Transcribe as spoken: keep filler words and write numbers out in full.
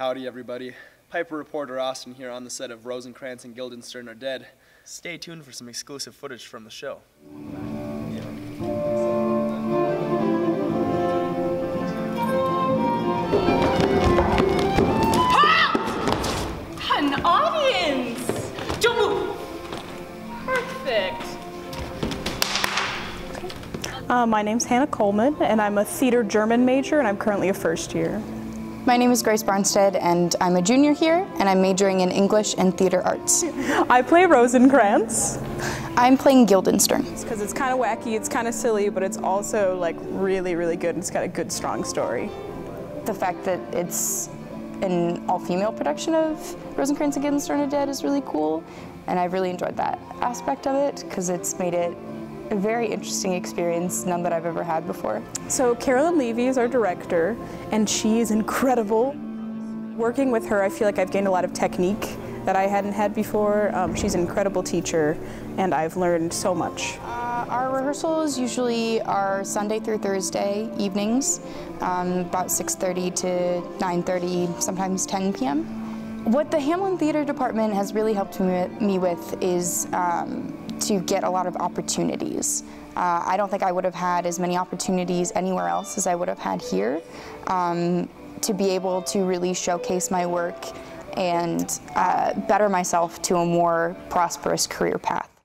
Howdy, everybody. Piper reporter Austin here on the set of Rosencrantz and Guildenstern Are Dead. Stay tuned for some exclusive footage from the show. Halt! An audience! Don't move! Perfect. Uh, my name's Hannah Coleman, and I'm a theater German major, and I'm currently a first year. My name is Grace Barnstead, and I'm a junior here, and I'm majoring in English and theater arts. I play Rosencrantz. I'm playing Guildenstern. It's because it's kind of wacky, it's kind of silly, but it's also like really, really good, and it's got a good, strong story. The fact that it's an all-female production of Rosencrantz and Guildenstern Are Dead is really cool, and I've really enjoyed that aspect of it, because it's made it a very interesting experience, none that I've ever had before. So Carolyn Levy is our director, and she is incredible. Working with her, I feel like I've gained a lot of technique that I hadn't had before. Um, she's an incredible teacher, and I've learned so much. Uh, our rehearsals usually are Sunday through Thursday evenings, um, about six thirty to nine thirty, sometimes ten p m What the Hamline Theater Department has really helped me with is um, to get a lot of opportunities. Uh, I don't think I would have had as many opportunities anywhere else as I would have had here, um, to be able to really showcase my work and uh, better myself to a more prosperous career path.